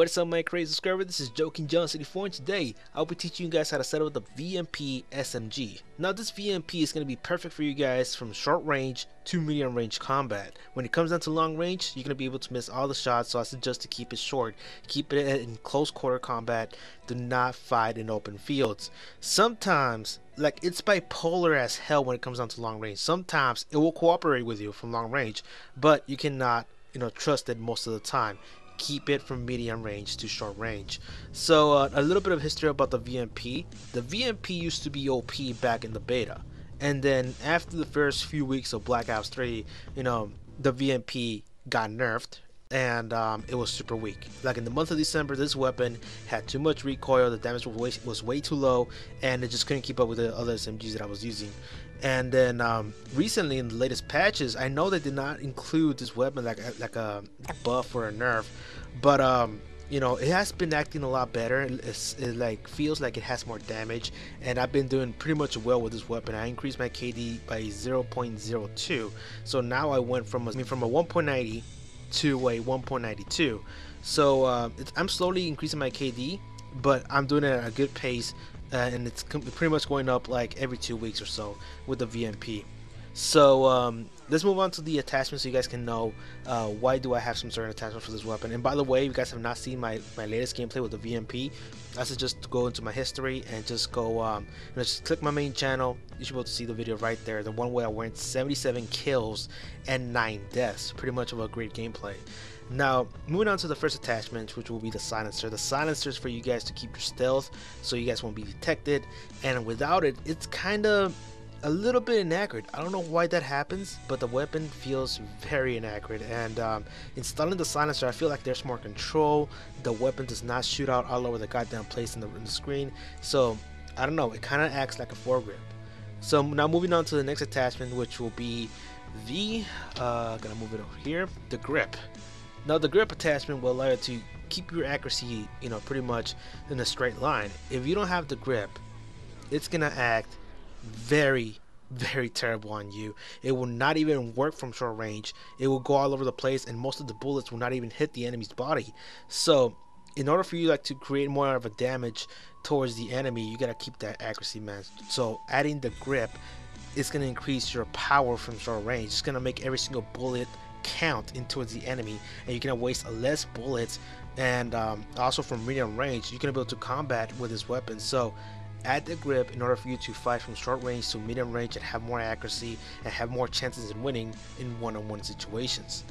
What's up my crazy subscriber, this is JokingJohn74 and today I'll be teaching you guys how to set up the VMP SMG. Now this VMP is going to be perfect for you guys from short range to medium range combat. When it comes down to long range, you're going to be able to miss all the shots, so I suggest to keep it short. Keep it in close quarter combat, do not fight in open fields. Sometimes, like, it's bipolar as hell when it comes down to long range. Sometimes it will cooperate with you from long range, but you cannot, you know, trust it most of the time. Keep it from medium range to short range. So a little bit of history about the VMP. The VMP used to be OP back in the beta, and then after the first few weeks of Black Ops 3, you know, the VMP got nerfed and it was super weak. Like in the month of December, this weapon had too much recoil, the damage was way too low, and it just couldn't keep up with the other SMGs that I was using. And then recently in the latest patches, I know they did not include this weapon like a buff or a nerf, but you know, it has been acting a lot better. It like feels like it has more damage, and I've been doing pretty much well with this weapon. I increased my KD by 0.02, so now I went from a 1.90 to a 1.92. so I'm slowly increasing my KD, but I'm doing it at a good pace, and it's pretty much going up like every 2 weeks or so with the VMP. So let's move on to the attachments so you guys can know why do I have some certain attachments for this weapon. And by the way, if you guys have not seen my latest gameplay with the VMP, I suggest to go into my history and just go you know, just click my main channel. You should be able to see the video right there, the one where I went 77 kills and 9 deaths, pretty much of a great gameplay. Now moving on to the first attachment, which will be the silencer. The silencer is for you guys to keep your stealth so you guys won't be detected, and without it, it's kind of a little bit inaccurate. I don't know why that happens, but the weapon feels very inaccurate. And installing the silencer, I feel like there's more control. The weapon does not shoot out all over the goddamn place in the screen, so I don't know, it kind of acts like a foregrip. So now moving on to the next attachment, which will be the gonna move it over here, the grip. Now the grip attachment will allow you to keep your accuracy, you know, pretty much in a straight line. If you don't have the grip, it's gonna act very, very terrible on you. It will not even work from short range. It will go all over the place, and most of the bullets will not even hit the enemy's body. So in order for you like to create more of a damage towards the enemy, you gotta keep that accuracy, man. So adding the grip, it's gonna increase your power from short range. It's gonna make every single bullet count in towards the enemy, and you're gonna waste less bullets. And also from medium range, you're gonna be able to combat with this weapon. So add the grip in order for you to fight from short range to medium range and have more accuracy and have more chances in winning in one-on-one situations.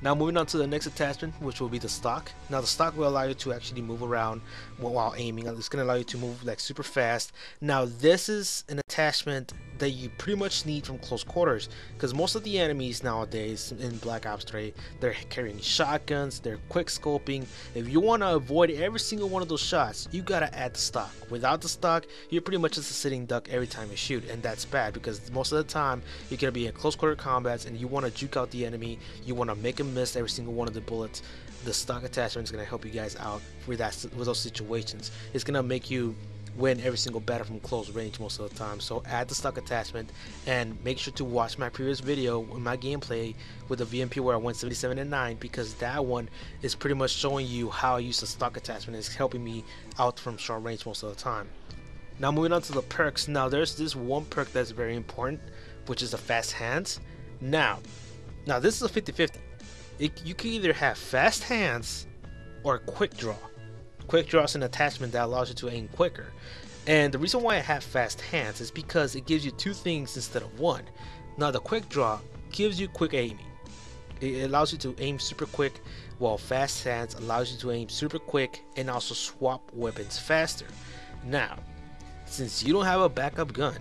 Now moving on to the next attachment, which will be the stock. Now the stock will allow you to actually move around while aiming. It's going to allow you to move like super fast. Now this is an attachment that you pretty much need from close quarters, because most of the enemies nowadays in Black Ops 3, they're carrying shotguns, they're quick scoping. If you want to avoid every single one of those shots, you got to add the stock. Without the stock, you're pretty much just a sitting duck every time you shoot, and that's bad, because most of the time you're going to be in close quarter combats and you want to juke out the enemy, you want to make him miss every single one of the bullets. The stock attachment is going to help you guys out with those situations. It's going to make you win every single battle from close range most of the time. So add the stock attachment, and make sure to watch my previous video with my gameplay with the VMP where I went 77 and 9, because that one is pretty much showing you how I use the stock attachment. It's helping me out from short range most of the time. Now moving on to the perks. Now there's this one perk that's very important, which is the fast hands. Now this is a 50-50. You can either have fast hands or quick draw. Quick draw is an attachment that allows you to aim quicker, and the reason why I have fast hands is because it gives you two things instead of one. Now the quick draw gives you quick aiming. It allows you to aim super quick, while fast hands allows you to aim super quick and also swap weapons faster. Now since you don't have a backup gun,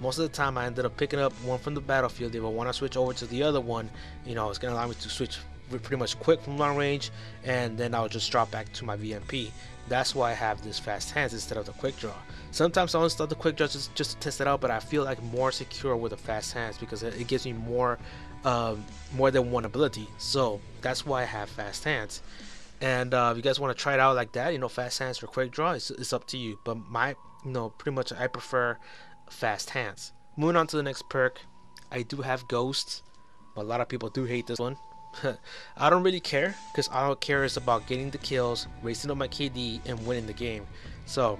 most of the time I ended up picking up one from the battlefield. If I want to switch over to the other one, you know, it's going to allow me to switch pretty much quick from long range, and then I'll just drop back to my VMP. That's why I have this fast hands instead of the quick draw. Sometimes I'll install the quick draw just to test it out, but I feel like more secure with the fast hands because it gives me more than one ability. So that's why I have fast hands. And if you guys want to try it out like that, you know, fast hands or quick draw, it's up to you. But pretty much I prefer fast hands. Moving on to the next perk, I do have ghosts, but a lot of people do hate this one. I don't really care, because all I care is about getting the kills, racing up my KD, and winning the game. So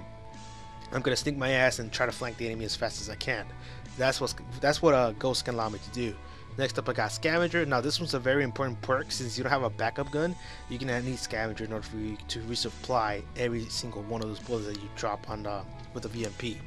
I'm gonna sneak my ass and try to flank the enemy as fast as I can. That's what a ghost can allow me to do. Next up, I got Scavenger. Now this one's a very important perk. Since you don't have a backup gun, you can need Scavenger in order for you to resupply every single one of those bullets that you drop on with the VMP.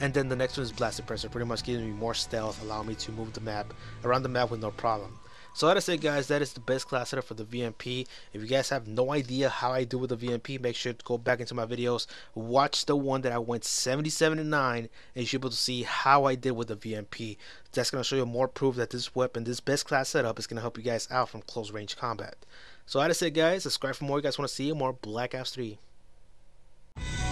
And then the next one is Blast Suppressor, pretty much giving me more stealth, allowing me to move the map around the map with no problem. So like I said, guys, that is the best class setup for the VMP. If you guys have no idea how I do with the VMP, make sure to go back into my videos, watch the one that I went 77-9, and you should be able to see how I did with the VMP. That's going to show you more proof that this weapon, this best class setup, is going to help you guys out from close range combat. So like I said, guys, subscribe for more. You guys want to see more Black Ops 3.